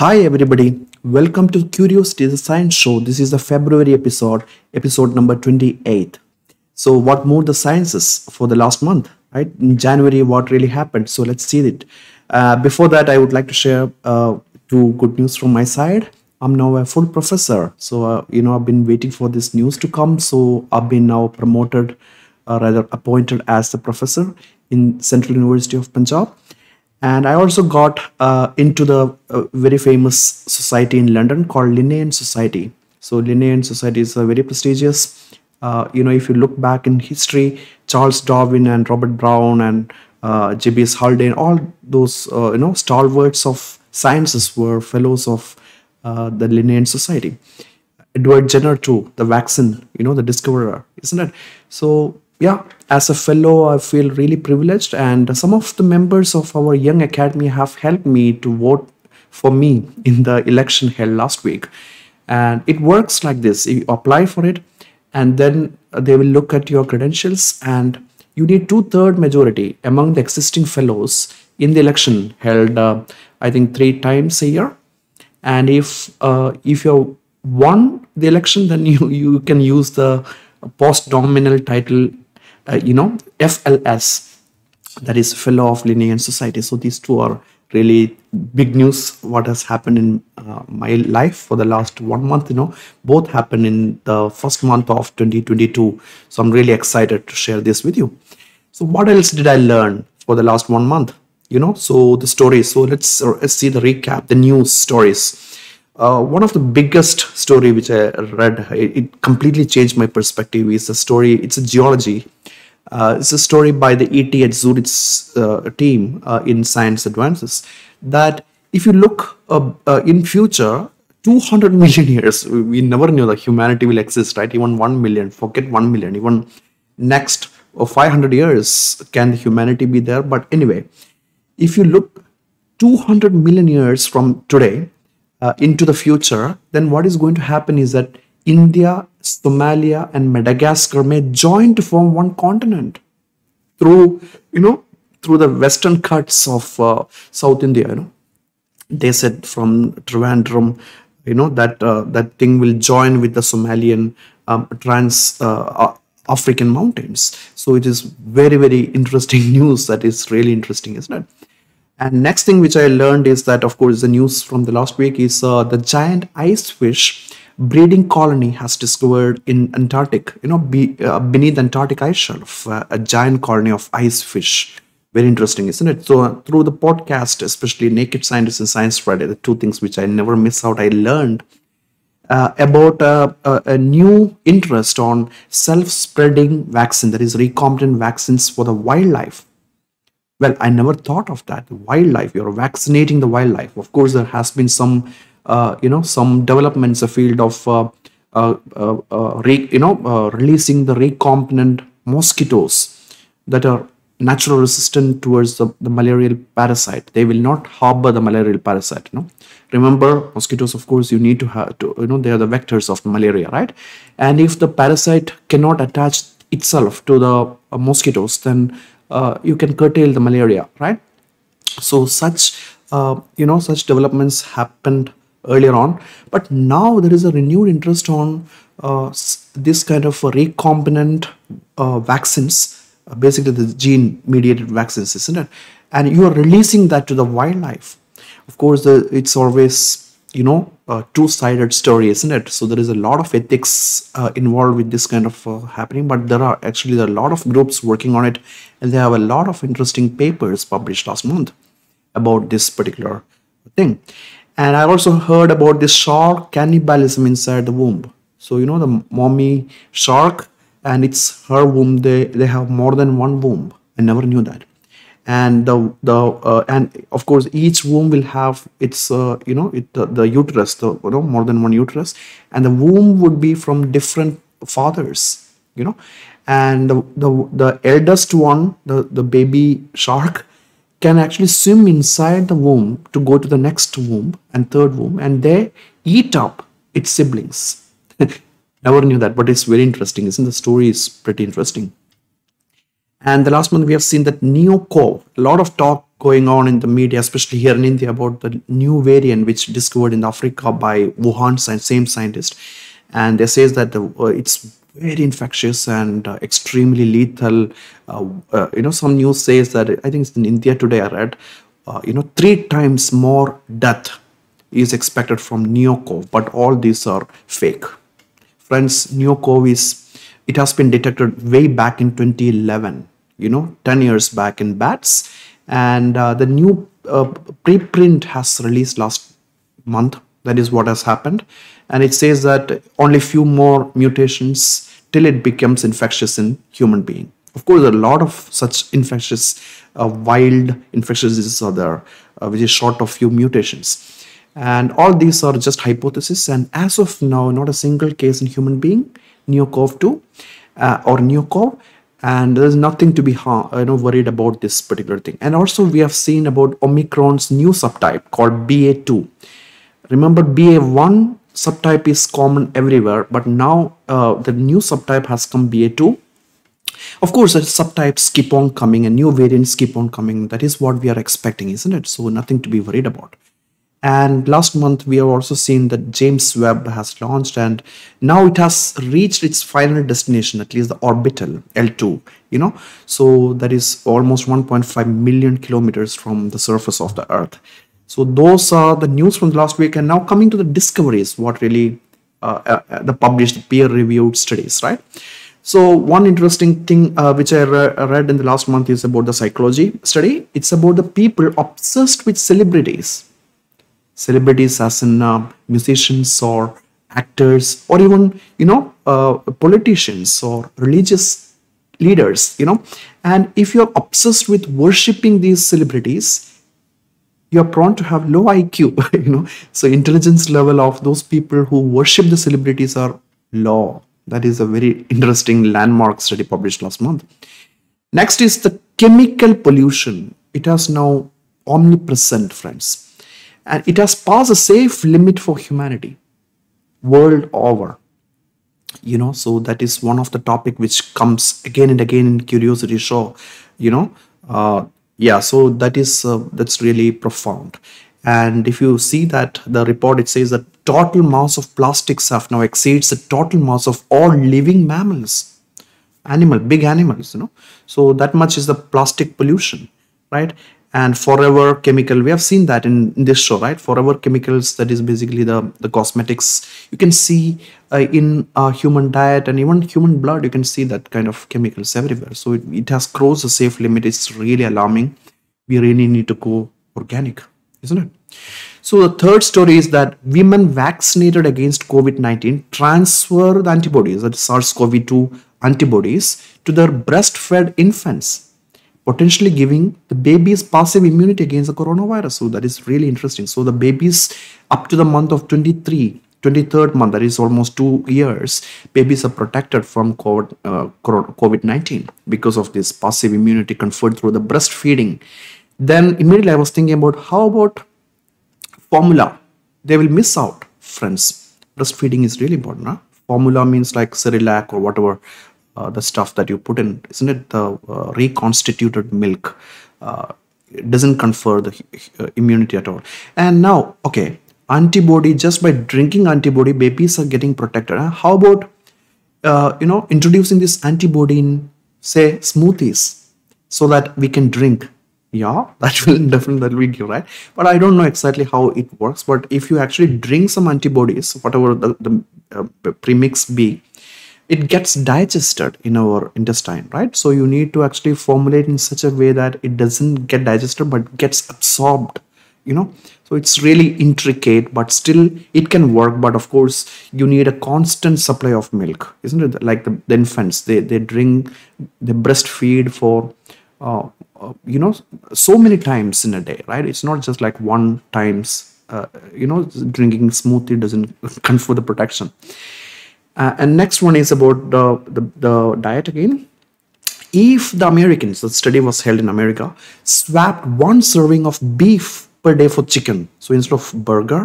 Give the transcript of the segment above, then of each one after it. Hi everybody, welcome to Curiosity, the science show. This is the February episode number 28. So what moved the sciences for the last month, right? In January, what really happened? So let's see it. Before that, I would like to share two good news from my side. I'm now a full professor. So, I've been waiting for this news to come. So I've been now promoted, or rather appointed as the professor in Central University of Punjab. And I also got into the very famous society in London called Linnean Society. So Linnean Society is very prestigious. If you look back in history, Charles Darwin and Robert Brown and J. B. S. Haldane, all those, stalwarts of sciences were fellows of the Linnean Society. Edward Jenner too, the vaccine, the discoverer, isn't it? So yeah, as a fellow, I feel really privileged, and some of the members of our Young Academy have helped me to vote for me in the election held last week. And it works like this: you apply for it, and then they will look at your credentials, and you need 2/3 majority among the existing fellows in the election held, I think 3 times a year. And if you won the election, then you can use the post-nominal title. FLS, that is Fellow of Linnean Society. So these two are really big news. What has happened in my life for the last 1 month, both happened in the first month of 2022. So I'm really excited to share this with you. So what else did I learn for the last 1 month? So the stories. So let's see the recap, the news stories. One of the biggest story which I read, it completely changed my perspective, is a story, it's a geology. It's a story by the ET at Zurich's team in Science Advances, that if you look in future, 200 million years, we never knew that humanity will exist, right? Even 1 million, forget 1 million, even next 500 years, can humanity be there? But anyway, if you look 200 million years from today, into the future, then what is going to happen is that India, Somalia, and Madagascar may join to form one continent through, through the western cuts of South India. They said from Trivandrum, that thing will join with the Somalian Trans-African mountains. So it is very, very interesting news. That is really interesting, isn't it? And next thing which I learned is that, of course, the news from the last week is the giant ice fish breeding colony has discovered in Antarctic, beneath the Antarctic ice shelf, a giant colony of ice fish. Very interesting, isn't it? So through the podcast, especially Naked Scientists and Science Friday, the two things which I never miss out, I learned about a new interest on self-spreading vaccine, that is recombinant vaccines for the wildlife. Well, I never thought of that. The wildlife, you're vaccinating the wildlife. Of course, there has been some, some developments in the field of, releasing the recombinant mosquitoes that are naturally resistant towards the malarial parasite. They will not harbor the malarial parasite. Remember, mosquitoes, of course, you need to have to, they are the vectors of malaria, right? And if the parasite cannot attach itself to the mosquitoes, then you can curtail the malaria, right? So such developments happened earlier on, but now there is a renewed interest on this kind of recombinant vaccines, basically the gene mediated vaccines, isn't it? And you are releasing that to the wildlife. Of course, it's always, a two-sided story, isn't it? So there is a lot of ethics involved with this kind of happening, but there are a lot of groups working on it, and they have a lot of interesting papers published last month about this particular thing. And I also heard about this shark cannibalism inside the womb. So, the mommy shark and it's her womb, they have more than one womb. I never knew that. And and of course, each womb will have its the uterus, more than one uterus, and the womb would be from different fathers, and the eldest one, the baby shark, can actually swim inside the womb to go to the next womb and third womb, and they eat up its siblings. Never knew that, but it's very interesting, isn't it? The story is pretty interesting. And the last month we have seen that NeoCoV, a lot of talk going on in the media, especially here in India, about the new variant which discovered in Africa by Wuhan same scientist, and they says that it's very infectious and extremely lethal. Some news says that, I think it's in India today I read, 3 times more death is expected from NeoCoV, but all these are fake. Friends, NeoCoV it has been detected way back in 2011, 10 years back in bats, and the new preprint has released last month. That is what has happened, and it says that only few more mutations till it becomes infectious in human being. Of course, a lot of such infectious wild infectious diseases are there, which is short of few mutations, and all these are just hypotheses. And as of now, not a single case in human being NeoCoV2 or NeoCoV, and there's nothing to be worried about this particular thing. And also we have seen about Omicron's new subtype called BA2. Remember, BA1 subtype is common everywhere, but now the new subtype has come, BA2. Of course, the subtypes keep on coming and new variants keep on coming. That is what we are expecting, isn't it? So nothing to be worried about. And last month, we have also seen that James Webb has launched, and now it has reached its final destination, at least the orbital, L2, So that is almost 1.5 million kilometers from the surface of the Earth. So those are the news from last week. And now coming to the discoveries, what really the published peer-reviewed studies, right? So one interesting thing which I read in the last month is about the psychology study. It's about the people obsessed with celebrities. Celebrities as in musicians or actors or even, politicians or religious leaders, And if you're obsessed with worshipping these celebrities, you are prone to have low IQ, So intelligence level of those people who worship the celebrities are low. That is a very interesting landmark study published last month. Next is the chemical pollution. It has now omnipresent, friends. And it has passed a safe limit for humanity world over. So that is one of the topic which comes again and again in Curiosity show, Yeah, so that is that's really profound. And if you see that the report, it says that total mass of plastics have now exceeds the total mass of all living mammals, big animals, So that much is the plastic pollution, right? And forever chemical, we have seen that in this show, right? Forever chemicals, that is basically the cosmetics. You can see in human diet and even human blood, you can see that kind of chemicals everywhere. So it has crossed the safe limit. It's really alarming. We really need to go organic, isn't it? So the third story is that women vaccinated against COVID-19 transfer the antibodies, that SARS-CoV-2 antibodies, to their breastfed infants, potentially giving the babies passive immunity against the coronavirus. So that is really interesting. So the babies up to the month of 23rd month, that is almost 2 years, babies are protected from COVID-19 because of this passive immunity conferred through the breastfeeding. Then immediately I was thinking about how about formula? They will miss out, friends. Breastfeeding is really important. Huh? Formula means like Cerelac or whatever. The stuff that you put in, isn't it? The reconstituted milk doesn't confer the immunity at all. And now, okay, antibody, just by drinking antibody, babies are getting protected. Huh? How about, introducing this antibody in, say, smoothies so that we can drink? Yeah, that will definitely give, right? But I don't know exactly how it works. But if you actually drink some antibodies, whatever the premix be, it gets digested in our intestine, right? So you need to actually formulate in such a way that it doesn't get digested but gets absorbed, So it's really intricate, but still it can work. But of course, you need a constant supply of milk, isn't it? Like the infants, they drink, they breastfeed for, so many times in a day, right? It's not just like one times, drinking smoothie doesn't confer the protection. And next one is about the diet again. If the Americans, the study was held in America, swapped 1 serving of beef per day for chicken. So instead of burger,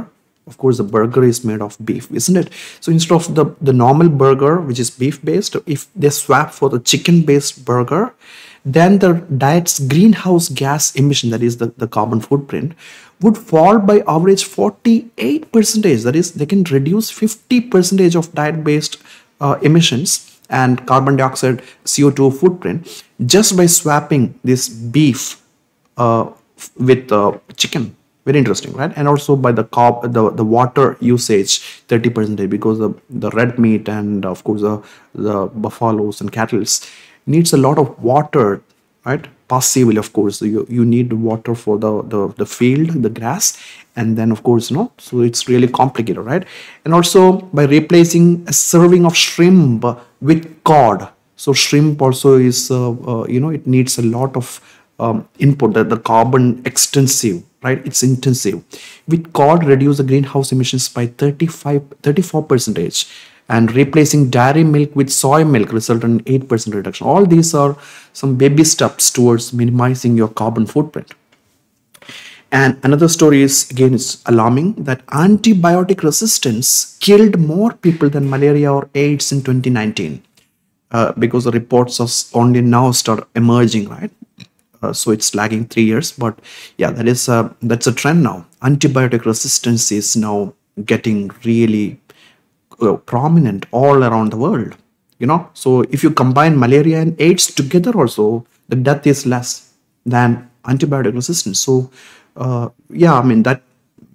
of course, the burger is made of beef, isn't it? So instead of the normal burger, which is beef based, if they swap for the chicken based burger, then the diet's greenhouse gas emission, that is the carbon footprint, would fall by average 48%. That is, they can reduce 50% of diet-based emissions and carbon dioxide CO2 footprint just by swapping this beef with chicken. Very interesting, right? And also by the water usage, 30%, because the red meat and of course the buffaloes and cattles needs a lot of water, right? Passively, of course, you need water for the field, the grass, and then of course, you know, so it's really complicated, right? And also by replacing a serving of shrimp with cod. So shrimp also is you know, it needs a lot of input, the carbon extensive, right? It's intensive. With cod, reduce the greenhouse emissions by 34%, and replacing dairy milk with soy milk result in 8% reduction. All these are some baby steps towards minimizing your carbon footprint. And another story is, again, it's alarming, that antibiotic resistance killed more people than malaria or AIDS in 2019, because the reports are only now start emerging, right? So it's lagging 3 years, but yeah, that is that's a trend now. Antibiotic resistance is now getting really prominent all around the world, you know. So if you combine malaria and AIDS together also, the death is less than antibiotic resistance. So yeah, I mean, that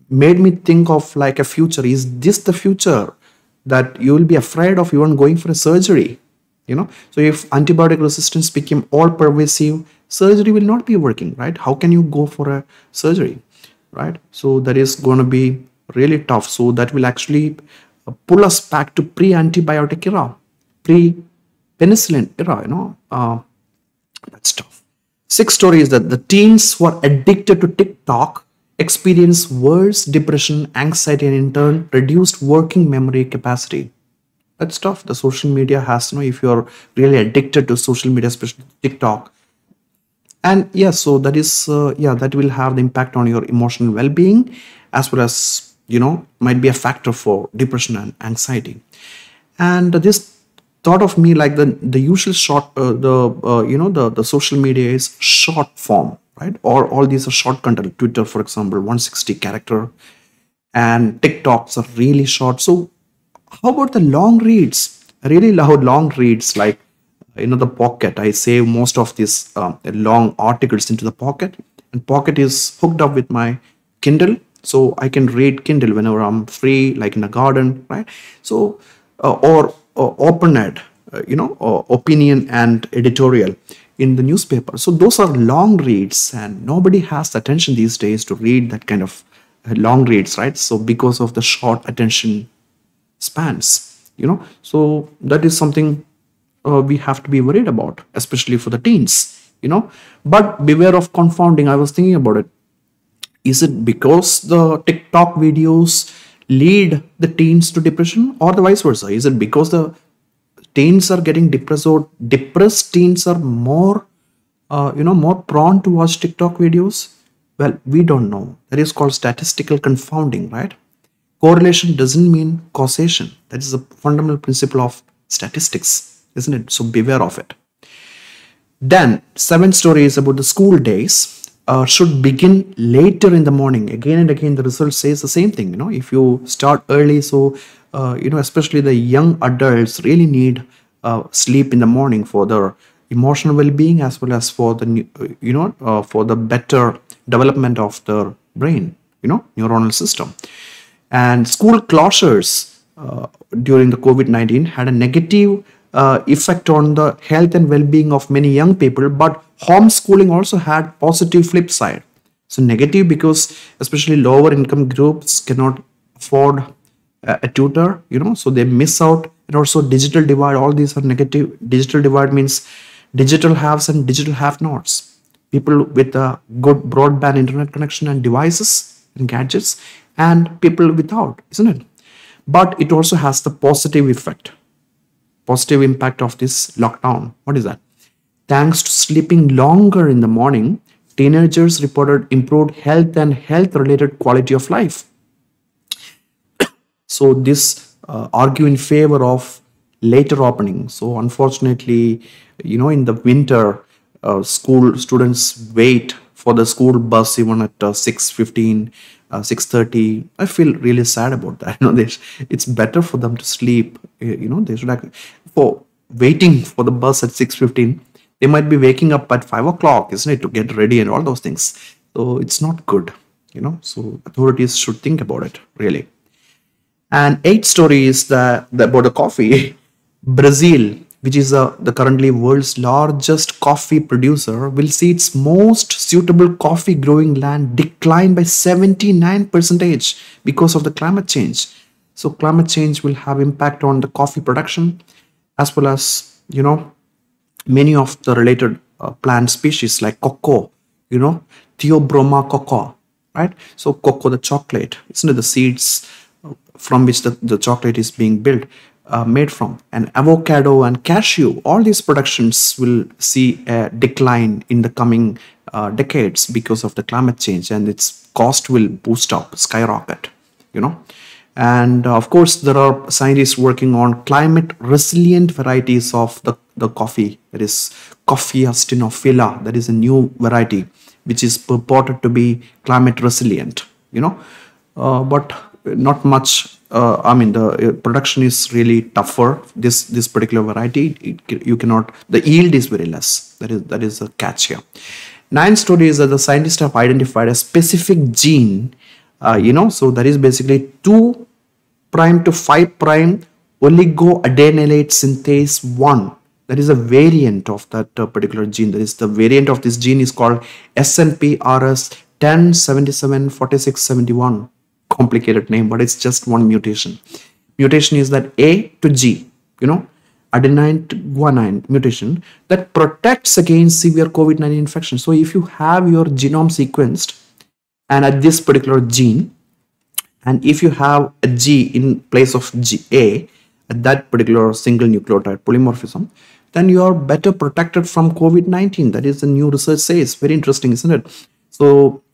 made me think of like a future. Is this the future, that you will be afraid of even going for a surgery, you know? So if antibiotic resistance became all pervasive, surgery will not be working, right? How can you go for a surgery, right? So that is going to be really tough. So that will actually pull us back to pre-antibiotic era, pre-penicillin era, you know. That's tough. Sixth story is that the teens who are addicted to TikTok experience worse depression, anxiety, and in turn reduced working memory capacity. That's tough. The social media has, you know, if you're really addicted to social media, especially TikTok. And yeah, so that is, yeah, that will have the impact on your emotional well-being, as well as, you know, might be a factor for depression and anxiety. And this thought of me like the usual short, you know, the social media is short form, right? Or all these are short content. Twitter, for example, 160 character, and TikToks are really short. So how about the long reads? I really love long reads, like, you know, the Pocket. I save most of these long articles into the Pocket, and Pocket is hooked up with my Kindle, so I can read Kindle whenever I'm free, like in the garden, right? So or OpenEd, you know, or opinion and editorial in the newspaper. So those are long reads, and nobody has the attention these days to read that kind of long reads, right? So because of the short attention spans, you know, so that is something we have to be worried about, especially for the teens, you know. But beware of confounding. I was thinking about it. Is it because the TikTok videos lead the teens to depression, or the vice versa? Is it because the teens are getting depressed, or depressed teens are more, you know, more prone to watch TikTok videos? Well, we don't know. That is called statistical confounding, right? Correlation doesn't mean causation. That is the fundamental principle of statistics, isn't it? So beware of it. Then seventh story is about the school days should begin later in the morning. Again and again, the result says the same thing, you know. If you start early, so you know, especially the young adults really need sleep in the morning for their emotional well-being, as well as for the, you know, for the better development of their brain, you know, neuronal system. And school closures during the COVID-19 had a negative effect on the health and well-being of many young people, but homeschooling also had positive flip side. So negative because especially lower income groups cannot afford a tutor, you know, so they miss out. And also digital divide, all these are negative. Digital divide means digital haves and digital have-nots. People with a good broadband internet connection and devices and gadgets, and people without, isn't it? But it also has the positive effect. Positive impact of this lockdown. What is that? Thanks to sleeping longer in the morning, teenagers reported improved health and health-related quality of life. So this argue in favor of later opening. So unfortunately, you know, in the winter, school students wait for the school bus even at 6:15, 6:30. I feel really sad about that. You know, it's better for them to sleep. You know, they should act for waiting for the bus at 6:15. They might be waking up at 5 o'clock, isn't it, to get ready and all those things. So it's not good, you know. So authorities should think about it, really. And 8 stories about the coffee. Brazil, which is the currently world's largest coffee producer, will see its most suitable coffee growing land decline by 79% because of the climate change. So climate change will have impact on the coffee production, as well as, you know, many of the related plant species like cocoa, you know, Theobroma cocoa, right? So cocoa, the chocolate, isn't it, the seeds from which the chocolate is being built. Made from an avocado and cashew, all these productions will see a decline in the coming decades because of the climate change, and its cost will boost up, skyrocket, you know. And of course, there are scientists working on climate resilient varieties of the coffee. That is Coffea stenophylla. That is a new variety which is purported to be climate resilient, you know, but not much. I mean, the production is really tougher. This particular variety, you cannot. The yield is very less. That is a catch here. 9 stories that the scientists have identified a specific gene. You know, so that is basically 2' to 5' oligo adenylate synthase 1. That is a variant of that particular gene. That is the variant of this gene is called SNP RS 10774671. Complicated name, but it's just one mutation. Mutation is that A to G, you know, adenine to guanine mutation that protects against severe COVID-19 infection. So if you have your genome sequenced and at this particular gene, and if you have a G in place of A at that particular single nucleotide polymorphism, then you are better protected from COVID-19. That is the new research says. Very interesting, isn't it? So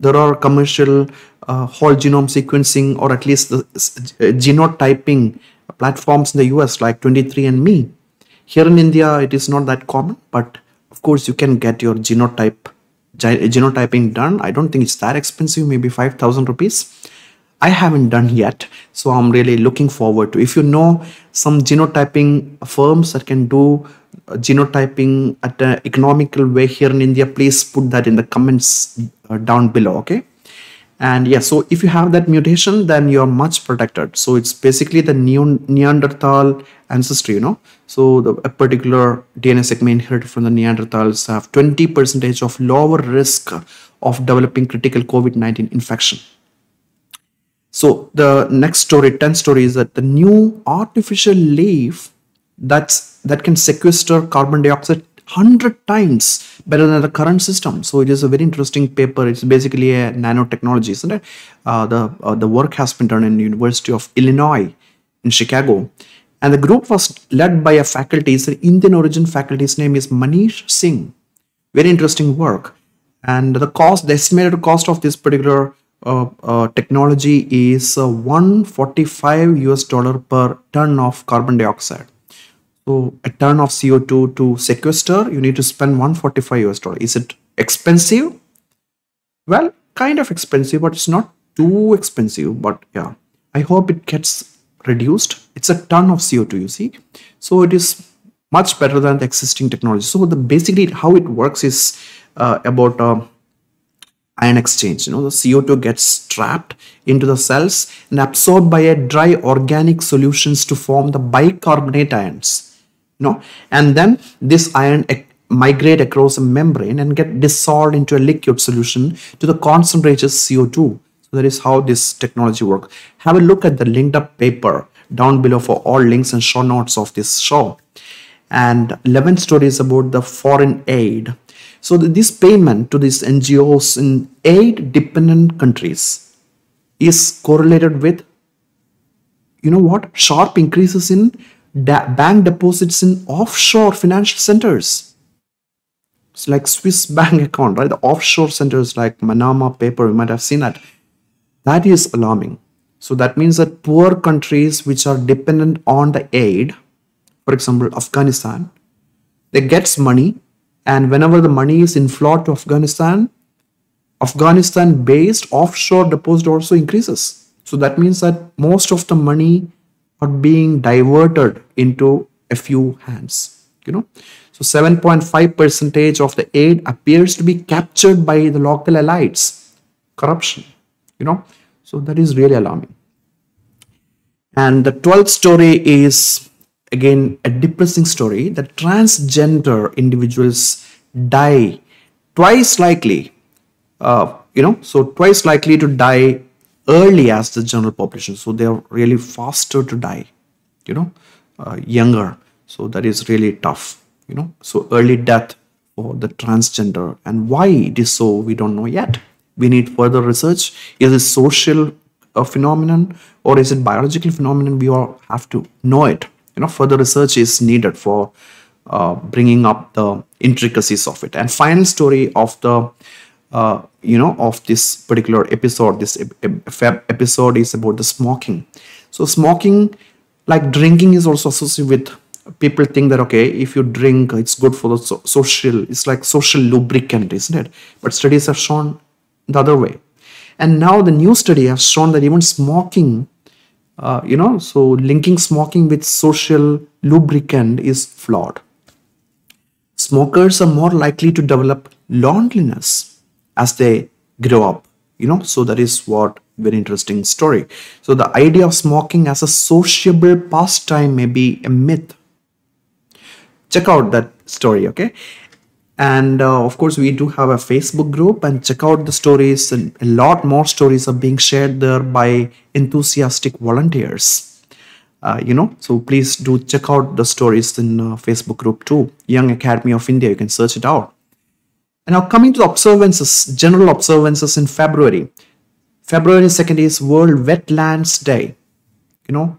there are commercial whole genome sequencing, or at least the genotyping platforms in the US like 23andMe. Here in India, it is not that common, but of course you can get your genotyping done. I don't think it's that expensive, maybe 5,000 rupees. I haven't done yet, so I'm really looking forward to. If you know some genotyping firms that can do genotyping at an economical way here in India, please put that in the comments down below, okay? And yeah, so if you have that mutation, then you're much protected. So it's basically the Neanderthal ancestry, you know. So a particular DNA segment inherited from the Neanderthals have 20% of lower risk of developing critical COVID-19 infection. So the next story, 10 story, is that the new artificial leaf that can sequester carbon dioxide 100 times better than the current system. So it is a very interesting paper. It's basically a nanotechnology, isn't it? The work has been done in the University of Illinois in Chicago, and the group was led by a faculty. It's an Indian origin faculty. His name is Manish Singh. Very interesting work. And the estimated cost of this particular technology is $145 per ton of carbon dioxide. So a ton of CO2 to sequester, you need to spend $145. Is it expensive? Well, kind of expensive, but it's not too expensive. But yeah, I hope it gets reduced. It's a ton of CO2, you see. So it is much better than the existing technology. So basically how it works is about ion exchange. You know, the CO2 gets trapped into the cells and absorbed by a dry organic solutions to form the bicarbonate ions. No, and then this ion migrate across a membrane and get dissolved into a liquid solution to the concentrated CO2. So that is how this technology works. Have a look at the linked up paper down below for all links and show notes of this show. And 11 stories about the foreign aid. So this payment to these NGOs in aid dependent countries is correlated with, you know what, sharp increases in bank deposits in offshore financial centers. It's like Swiss bank account, right? The offshore centers like Manama paper, you might have seen that. That is alarming. So that means that poor countries which are dependent on the aid, for example Afghanistan, they gets money And whenever the money is inflowed to Afghanistan, Afghanistan-based offshore deposit also increases. So that means that most of the money are being diverted into a few hands, you know. So 7.5% of the aid appears to be captured by the local elites. Corruption, you know. So that is really alarming. And the 12th story is again a depressing story. The transgender individuals die twice likely, twice likely to die early as the general population. So they are really faster to die, you know, younger. So that is really tough, you know. So early death for the transgender, and why it is so, we don't know yet. We need further research. Is it social phenomenon or is it biological phenomenon? We all have to know it. You know, further research is needed for bringing up the intricacies of it. And final story of the of this particular episode. This episode is about the smoking. So smoking, like drinking, is also associated with. People think that, okay, if you drink, it's good for the social, it's like social lubricant, isn't it? But studies have shown the other way. And now the new study has shown that even smoking, so linking smoking with social lubricant is flawed. Smokers are more likely to develop loneliness as they grow up, you know. So that is what very interesting story. So the idea of smoking as a sociable pastime may be a myth. Check out that story, okay? And of course, we do have a Facebook group, and check out the stories, and a lot more stories are being shared there by enthusiastic volunteers, so please do check out the stories in Facebook group too, Young Academy of India. You can search it out. And now coming to the observances, general observances in February. February 2nd is World Wetlands Day, you know.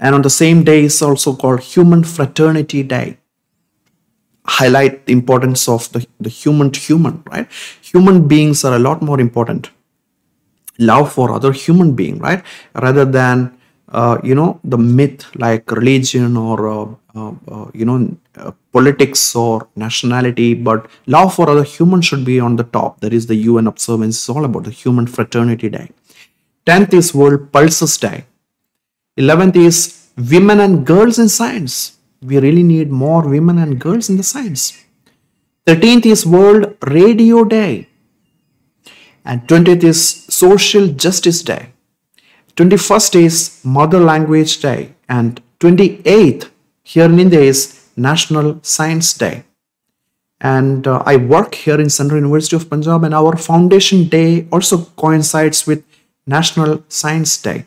And on the same day is also called Human Fraternity Day. Highlight the importance of the human to human, right? Human beings are a lot more important. Love for other human being, right? Rather than, the myth like religion or, politics or nationality. But love for other humans should be on the top. That is the UN observance is all about, the Human Fraternity Day. 10th is World Pulses Day. 11th is Women and Girls in Science. We really need more women and girls in the science. 13th is World Radio Day. And 20th is Social Justice Day. 21st is Mother Language Day. And 28th, here in India, is National Science Day. And I work here in Central University of Punjab, and our Foundation Day also coincides with National Science Day.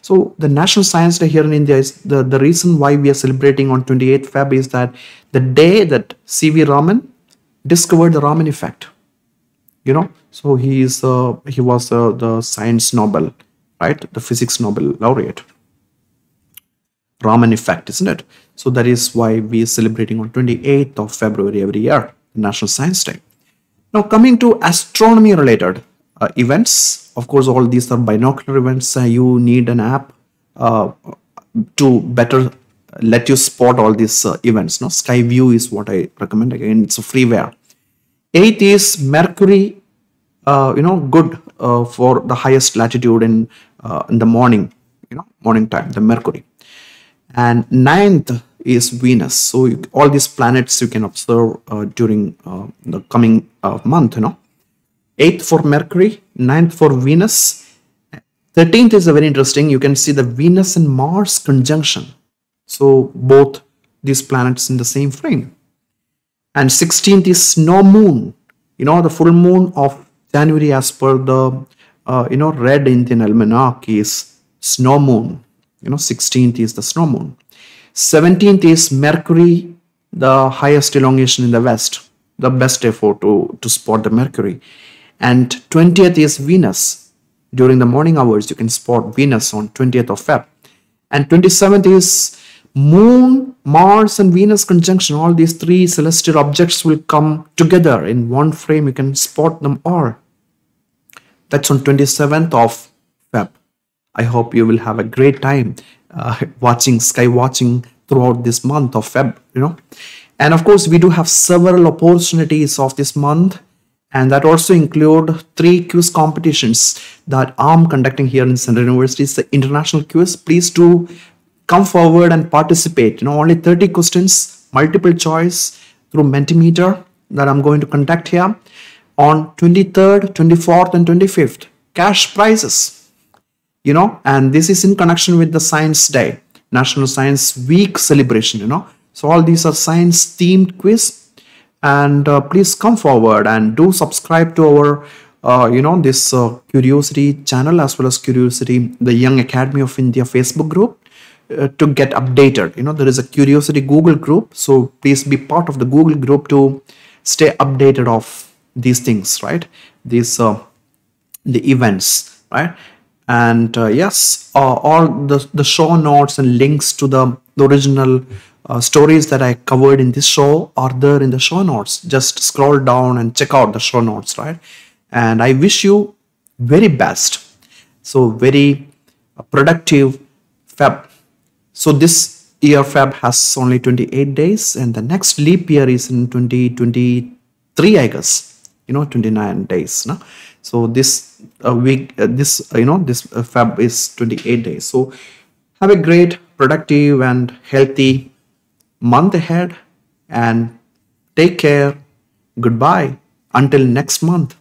So the National Science Day here in India is the reason why we are celebrating on 28th Feb is that the day that C.V. Raman discovered the Raman effect, you know. So he was the science Nobel, right? The physics Nobel laureate. Raman effect, isn't it? So that is why we are celebrating on 28th of February every year, National Science Day. Now coming to astronomy related events. Of course, all these are binocular events. You need an app to better let you spot all these events. No, Skyview is what I recommend. Again, it's a freeware. 8th is Mercury, good for the highest latitude in the morning, morning time, the Mercury. And 9th is Venus. So all these planets you can observe during the coming month, 8th for Mercury, 9th for Venus. 13th is very interesting. You can see the Venus and Mars conjunction. So both these planets in the same frame. And 16th is no moon. You know, the full moon of January as per the, Red Indian Almanac is snow moon. 16th is the snow moon. 17th is Mercury, the highest elongation in the west. The best day to spot the Mercury. And 20th is Venus. During the morning hours, you can spot Venus on 20th of Feb. And 27th is Moon, Mars and Venus conjunction. All these three celestial objects will come together in one frame. You can spot them all. That's on 27th of Feb. I hope you will have a great time watching, sky watching throughout this month of Feb, And of course, we do have several opportunities of this month, and that also include three quiz competitions that I'm conducting here in Central University. It's the international quiz. Please do come forward and participate. You know, only 30 questions, multiple choice through Mentimeter that I'm going to conduct here on 23rd, 24th, and 25th. Cash prizes, you know, and this is in connection with the Science Day, National Science Week celebration, you know. So all these are science themed quiz, and please come forward and do subscribe to our you know, this Curiosity channel, as well as Curiosity, the Young Academy of India Facebook group, to get updated. You know, there is a Curiosity Google group, so please be part of the Google group to stay updated of these things, right? These the events, right? And yes, all the show notes and links to the original stories that I covered in this show are there in the show notes. Just scroll down and check out the show notes, right? And I wish you very best. So very productive Feb. So this year Feb has only 28 days, and the next leap year is in 2023, I guess, you know, 29 days. No? So this week, this, you know, this Feb is 28 days. So have a great, productive and healthy month ahead, and take care. Goodbye until next month.